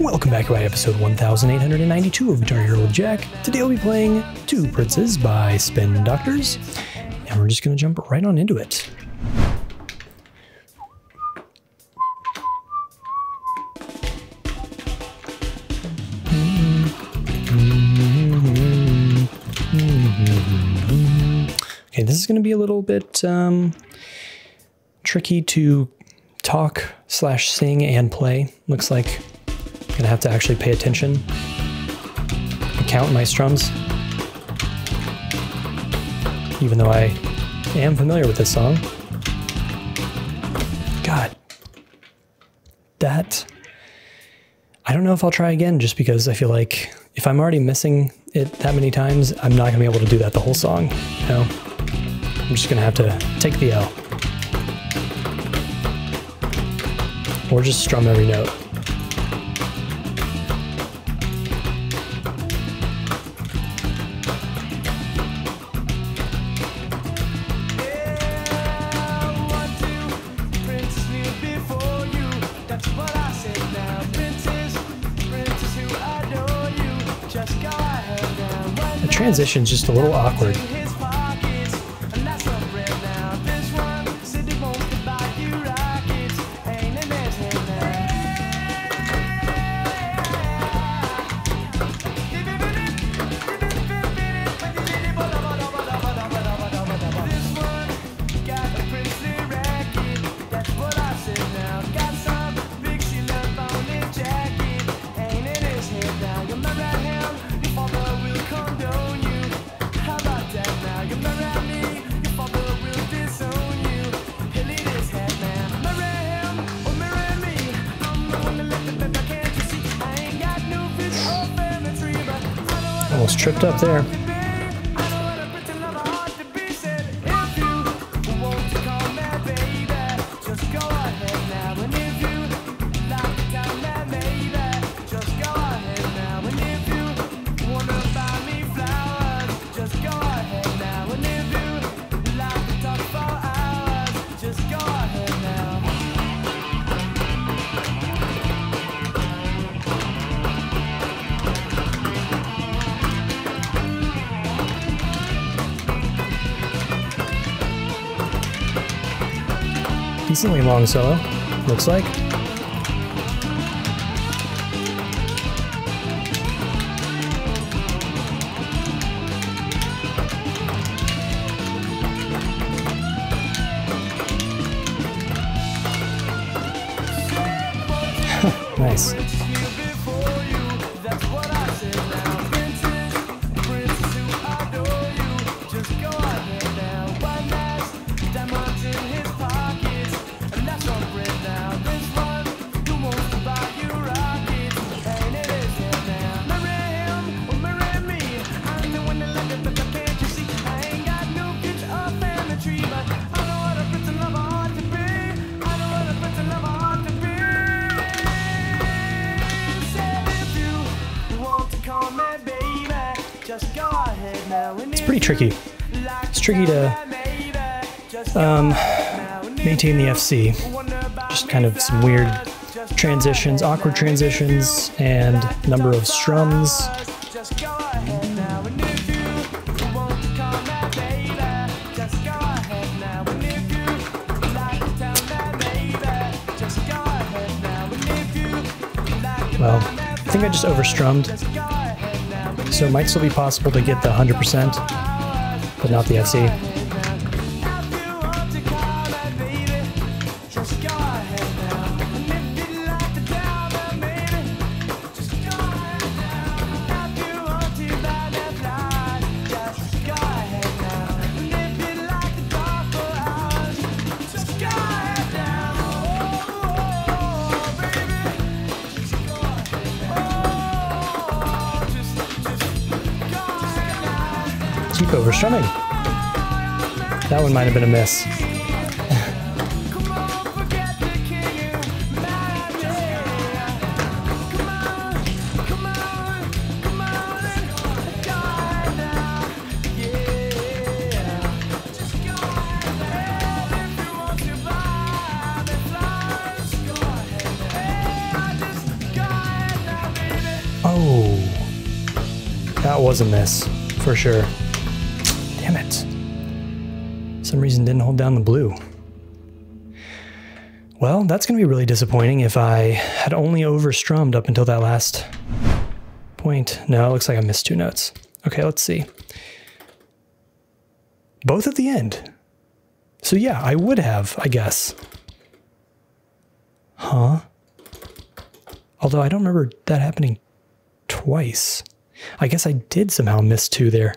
Welcome back to episode 1892 of Guitar Hero With Jack. Today we'll be playing Two Princes by Spin Doctors, and we're just going to jump right on into it. Okay, this is going to be a little bit tricky to talk / sing and play. Looks like I'm gonna have to actually pay attention and count my strums, even though I am familiar with this song. God, I don't know if I'll try again, just because I feel like if I'm already missing it that many times, I'm not gonna be able to do that the whole song, you know? I'm just gonna have to take the L. Or just strum every note. The transition's just a little awkward. Almost tripped up there. Decently long solo, looks like. Nice. It's pretty tricky. It's tricky to maintain the FC. Just kind of some weird transitions, awkward transitions, and number of strums. Well, I think I just overstrummed. So it might still be possible to get the 100%, but not the FC. Keep overstrumming. That one might have been a miss. Oh, that was a miss for sure. Damn it. For some reason didn't hold down the blue. Well, that's going to be really disappointing if I had only overstrummed up until that last point. No, it looks like I missed two notes. Okay, let's see. Both at the end. So yeah, I would have, I guess. Huh? Although I don't remember that happening twice. I guess I did somehow miss two there.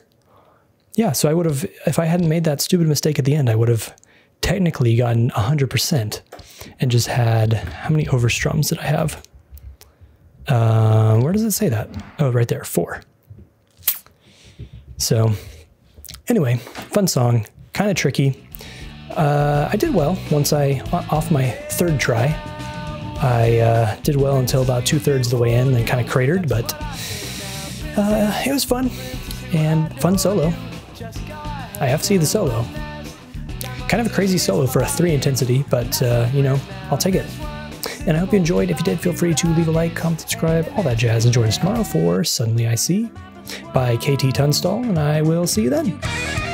Yeah, so I would have, if I hadn't made that stupid mistake at the end, I would have technically gotten 100% and just had, how many overstrums did I have? Where does it say that? Oh, right there, 4. So anyway, fun song, kind of tricky. I did well once I, off my third try. I did well until about 2/3 of the way in, then kind of cratered, but it was fun, and fun solo. I have to see the solo. Kind of a crazy solo for a 3 intensity, but you know, I'll take it. And I hope you enjoyed. If you did, feel free to leave a like, comment, subscribe, all that jazz, and join us tomorrow for Suddenly I See by KT Tunstall, and I will see you then.